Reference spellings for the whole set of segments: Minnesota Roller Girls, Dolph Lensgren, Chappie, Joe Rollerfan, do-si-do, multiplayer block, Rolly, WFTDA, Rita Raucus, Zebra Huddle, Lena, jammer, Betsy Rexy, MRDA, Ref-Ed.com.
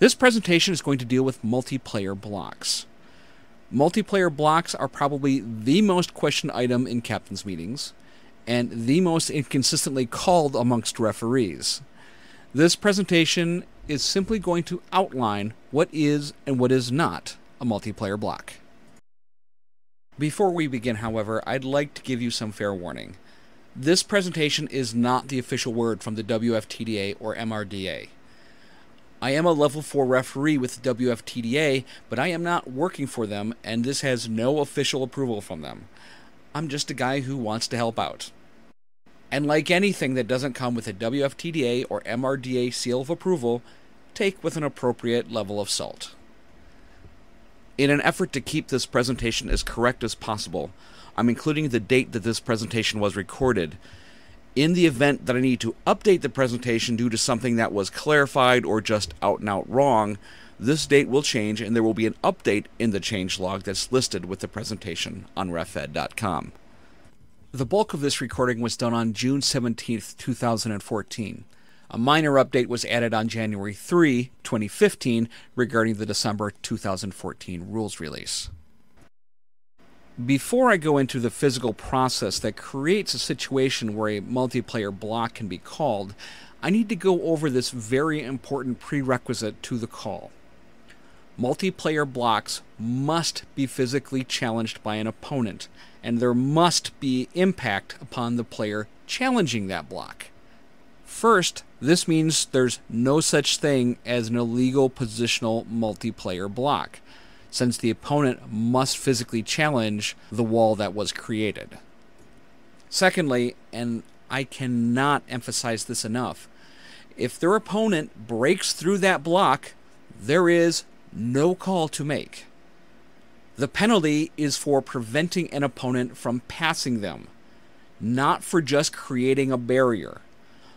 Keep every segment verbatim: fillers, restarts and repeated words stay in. This presentation is going to deal with multiplayer blocks. Multiplayer blocks are probably the most questioned item in captain's meetings and the most inconsistently called amongst referees. This presentation is simply going to outline what is and what is not a multiplayer block. Before we begin, however, I'd like to give you some fair warning. This presentation is not the official word from the W F T D A or M R D A. I am a level four referee with the W F T D A, but I am not working for them, and this has no official approval from them. I'm just a guy who wants to help out. And like anything that doesn't come with a W F T D A or M R D A seal of approval, take with an appropriate level of salt. In an effort to keep this presentation as correct as possible, I'm including the date that this presentation was recorded. In the event that I need to update the presentation due to something that was clarified or just out and out wrong, this date will change and there will be an update in the changelog that's listed with the presentation on refed dot com. The bulk of this recording was done on June seventeenth two thousand fourteen. A minor update was added on January third twenty fifteen regarding the December two thousand fourteen rules release. Before I go into the physical process that creates a situation where a multiplayer block can be called, I need to go over this very important prerequisite to the call. Multiplayer blocks must be physically challenged by an opponent, and there must be impact upon the player challenging that block. First, this means there's no such thing as an illegal positional multiplayer block, since the opponent must physically challenge the wall that was created. Secondly, and I cannot emphasize this enough, if their opponent breaks through that block, there is no call to make. The penalty is for preventing an opponent from passing them, not for just creating a barrier.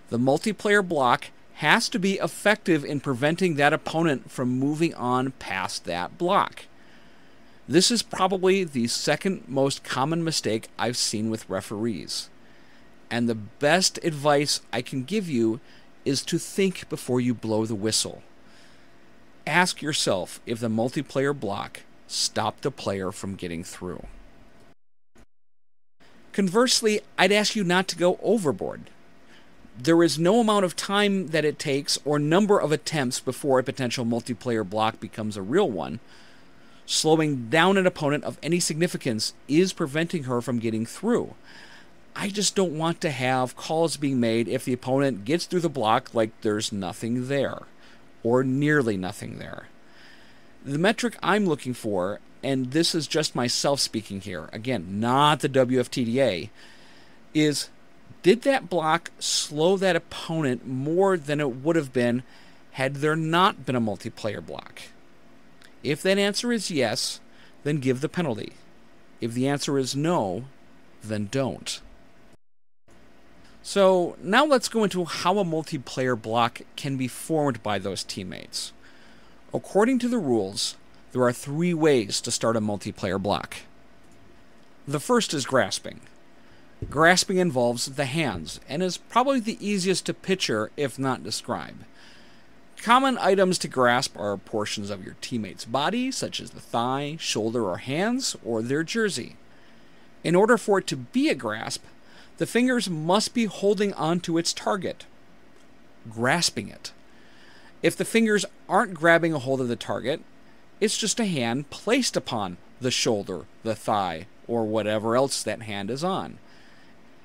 The multiplayer block has to be effective in preventing that opponent from moving on past that block. This is probably the second most common mistake I've seen with referees. And the best advice I can give you is to think before you blow the whistle. Ask yourself if the multiplayer block stopped the player from getting through. Conversely, I'd ask you not to go overboard. There is no amount of time that it takes or number of attempts before a potential multiplayer block becomes a real one. Slowing down an opponent of any significance is preventing her from getting through. I just don't want to have calls being made if the opponent gets through the block like there's nothing there, or nearly nothing there. The metric I'm looking for, and this is just myself speaking here, again, not the W F T D A, is: did that block slow that opponent more than it would have been had there not been a multiplayer block? If that answer is yes, then give the penalty. If the answer is no, then don't. So now let's go into how a multiplayer block can be formed by those teammates. According to the rules, there are three ways to start a multiplayer block. The first is grasping. Grasping involves the hands and is probably the easiest to picture if not describe. Common items to grasp are portions of your teammate's body, such as the thigh, shoulder, or hands, or their jersey. In order for it to be a grasp, the fingers must be holding onto its target, grasping it. If the fingers aren't grabbing a hold of the target, it's just a hand placed upon the shoulder, the thigh, or whatever else that hand is on.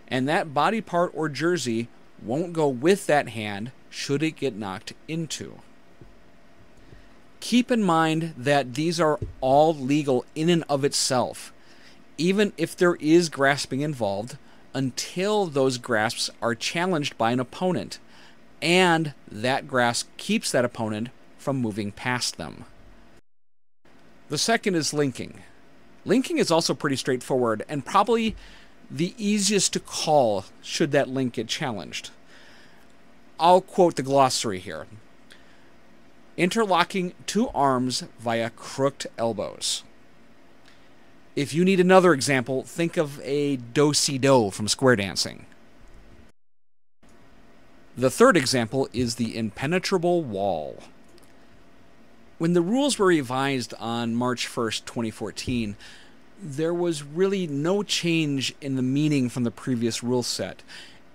And that body part or jersey won't go with that hand should it get knocked into. Keep in mind that these are all legal in and of itself, even if there is grasping involved, until those grasps are challenged by an opponent, and that grasp keeps that opponent from moving past them. The second is linking. Linking is also pretty straightforward and probably the easiest to call should that link get challenged. I'll quote the glossary here. Interlocking two arms via crooked elbows. If you need another example, think of a do-si-do from square dancing. The third example is the impenetrable wall. When the rules were revised on March first, twenty fourteen, there was really no change in the meaning from the previous rule set.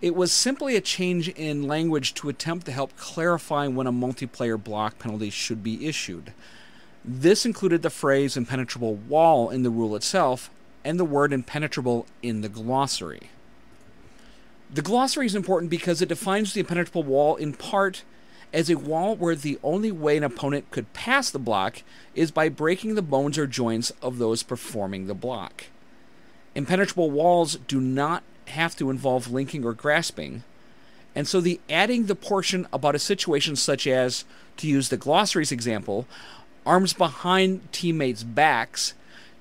It was simply a change in language to attempt to help clarify when a multiplayer block penalty should be issued. This included the phrase impenetrable wall in the rule itself and the word impenetrable in the glossary. The glossary is important because it defines the impenetrable wall in part as a wall where the only way an opponent could pass the block is by breaking the bones or joints of those performing the block. Impenetrable walls do not have to involve linking or grasping, and so the adding the portion about a situation such as, to use the glossary's example, arms behind teammates' backs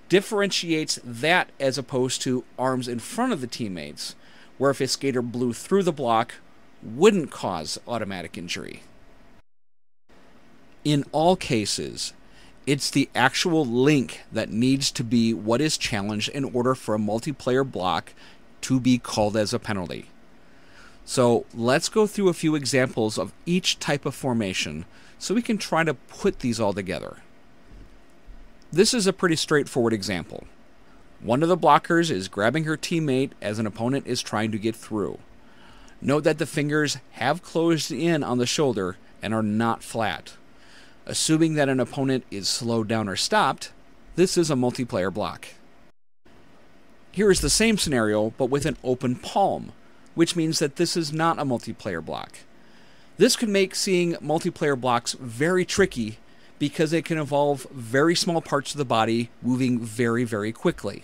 differentiates that as opposed to arms in front of the teammates, where if a skater blew through the block, wouldn't cause automatic injury. In all cases, it's the actual link that needs to be what is challenged in order for a multiplayer block to be called as a penalty. So let's go through a few examples of each type of formation so we can try to put these all together. This is a pretty straightforward example. One of the blockers is grabbing her teammate as an opponent is trying to get through. Note that the fingers have closed in on the shoulder and are not flat. Assuming that an opponent is slowed down or stopped, this is a multiplayer block. Here is the same scenario, but with an open palm, which means that this is not a multiplayer block. This can make seeing multiplayer blocks very tricky because they can involve very small parts of the body moving very, very quickly.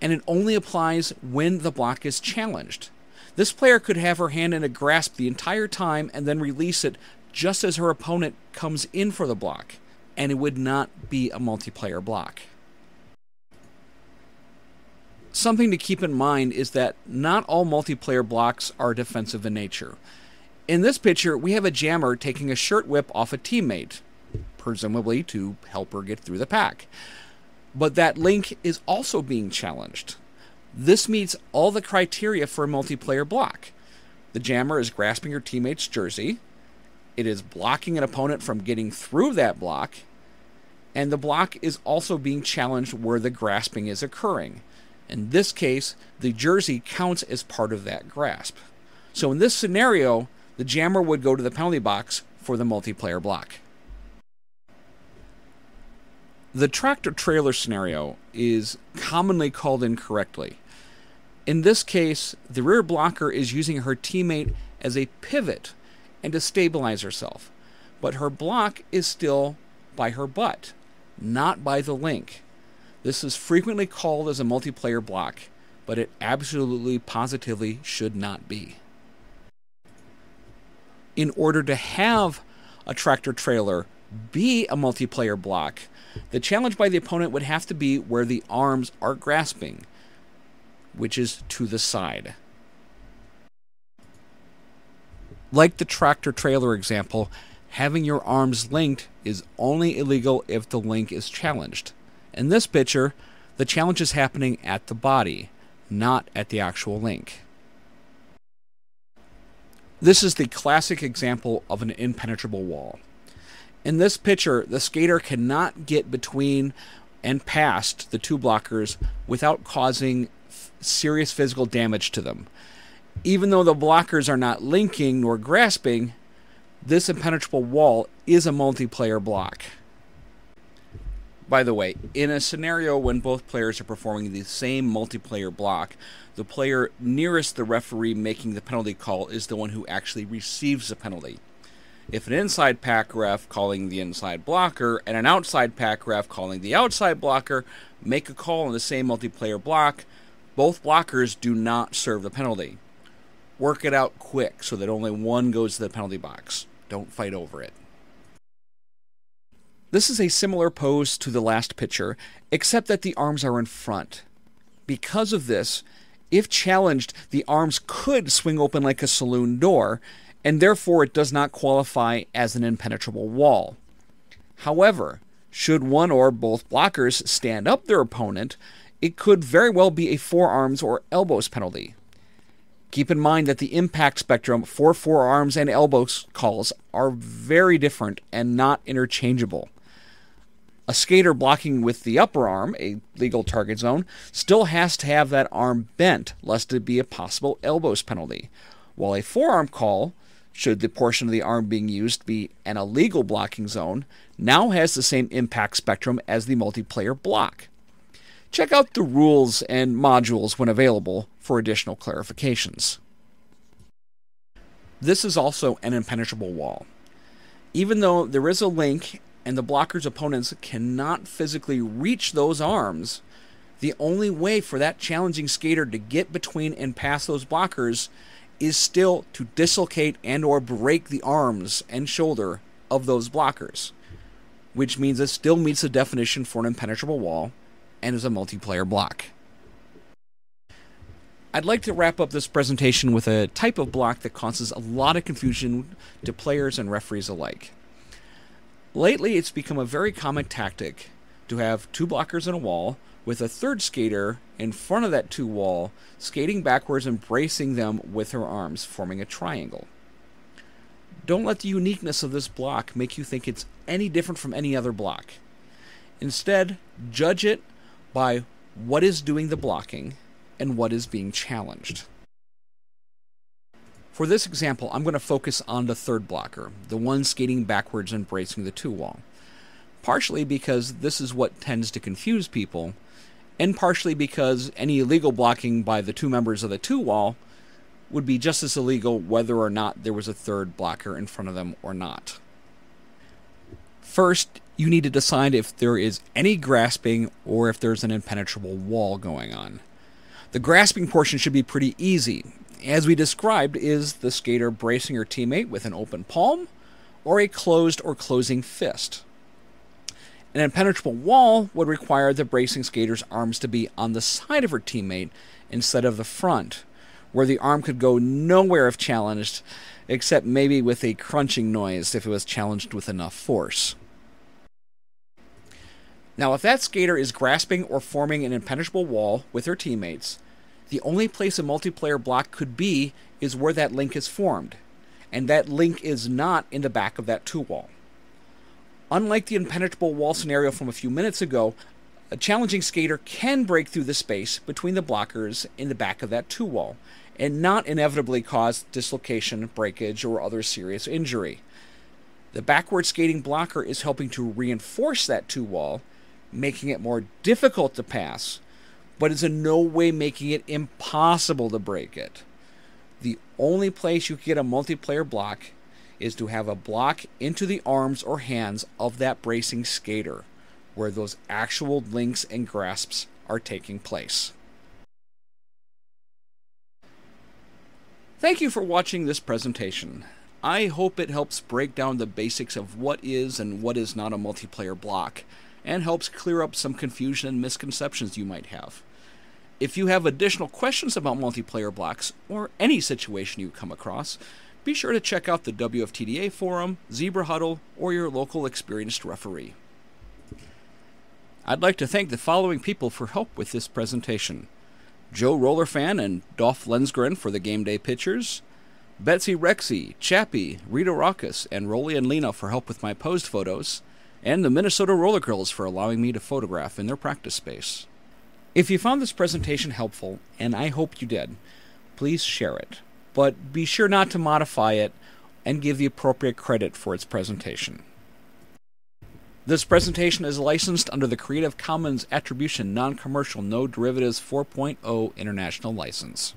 And it only applies when the block is challenged. This player could have her hand in a grasp the entire time and then release it just as her opponent comes in for the block, and it would not be a multiplayer block. Something to keep in mind is that not all multiplayer blocks are defensive in nature. In this picture, we have a jammer taking a shirt whip off a teammate, presumably to help her get through the pack. But that link is also being challenged. This meets all the criteria for a multiplayer block. The jammer is grasping her teammate's jersey, it is blocking an opponent from getting through that block, and the block is also being challenged where the grasping is occurring. In this case, the jersey counts as part of that grasp. So in this scenario, the jammer would go to the penalty box for the multiplayer block. The tractor-trailer scenario is commonly called incorrectly. In this case, the rear blocker is using her teammate as a pivot and to stabilize herself, but her block is still by her butt, not by the link. This is frequently called as a multiplayer block, but it absolutely positively should not be. In order to have a tractor trailer be a multiplayer block, the challenge by the opponent would have to be where the arms are grasping, which is to the side. Like the tractor trailer example, having your arms linked is only illegal if the link is challenged. In this picture, the challenge is happening at the body, not at the actual link. This is the classic example of an impenetrable wall. In this picture, the skater cannot get between and past the two blockers without causing serious physical damage to them. Even though the blockers are not linking nor grasping, this impenetrable wall is a multiplayer block. By the way, in a scenario when both players are performing the same multiplayer block, the player nearest the referee making the penalty call is the one who actually receives the penalty. If an inside pack ref calling the inside blocker and an outside pack ref calling the outside blocker make a call on the same multiplayer block, both blockers do not serve the penalty. Work it out quick so that only one goes to the penalty box. Don't fight over it. This is a similar pose to the last picture, except that the arms are in front. Because of this, if challenged, the arms could swing open like a saloon door, and therefore it does not qualify as an impenetrable wall. However, should one or both blockers stand up their opponent, it could very well be a forearms or elbows penalty. Keep in mind that the impact spectrum for forearms and elbows calls are very different and not interchangeable. a skater blocking with the upper arm, a legal target zone, still has to have that arm bent, lest it be a possible elbows penalty, while a forearm call, should the portion of the arm being used be an illegal blocking zone, now has the same impact spectrum as the multiplayer block. Check out the rules and modules when available for additional clarifications. This is also an impenetrable wall. Even though there is a link and the blocker's opponents cannot physically reach those arms, the only way for that challenging skater to get between and past those blockers is still to dislocate and or break the arms and shoulder of those blockers, which means it still meets the definition for an impenetrable wall and is a multiplayer block. I'd like to wrap up this presentation with a type of block that causes a lot of confusion to players and referees alike. Lately, it's become a very common tactic to have two blockers in a wall with a third skater in front of that two wall, skating backwards and bracing them with her arms, forming a triangle. Don't let the uniqueness of this block make you think it's any different from any other block. Instead, judge it by what is doing the blocking and what is being challenged. For this example, I'm going to focus on the third blocker, the one skating backwards and bracing the two wall. Partially because this is what tends to confuse people, and partially because any illegal blocking by the two members of the two wall would be just as illegal whether or not there was a third blocker in front of them or not. First, you need to decide if there is any grasping or if there's an impenetrable wall going on. The grasping portion should be pretty easy. As we described, is the skater bracing her teammate with an open palm or a closed or closing fist. An impenetrable wall would require the bracing skater's arms to be on the side of her teammate instead of the front, where the arm could go nowhere if challenged, except maybe with a crunching noise if it was challenged with enough force. Now, if that skater is grasping or forming an impenetrable wall with her teammates, the only place a multiplayer block could be is where that link is formed, and that link is not in the back of that two wall. Unlike the impenetrable wall scenario from a few minutes ago, a challenging skater can break through the space between the blockers in the back of that two wall and not inevitably cause dislocation, breakage, or other serious injury. The backward skating blocker is helping to reinforce that two wall, making it more difficult to pass, but is in no way making it impossible to break it. The only place you can get a multiplayer block is to have a block into the arms or hands of that bracing skater, where those actual links and grasps are taking place. Thank you for watching this presentation. I hope it helps break down the basics of what is and what is not a multiplayer block, and helps clear up some confusion and misconceptions you might have. If you have additional questions about multiplayer blocks, or any situation you come across, be sure to check out the W F T D A forum, Zebra Huddle, or your local experienced referee. I'd like to thank the following people for help with this presentation: Joe Rollerfan and Dolph Lensgren for the game day pictures, Betsy Rexy, Chappie, Rita Raucus, and Rolly and Lena for help with my posed photos, and the Minnesota Roller Girls for allowing me to photograph in their practice space. If you found this presentation helpful, and I hope you did, please share it. But be sure not to modify it and give the appropriate credit for its presentation. This presentation is licensed under the Creative Commons Attribution Non-Commercial No Derivatives four point oh International License.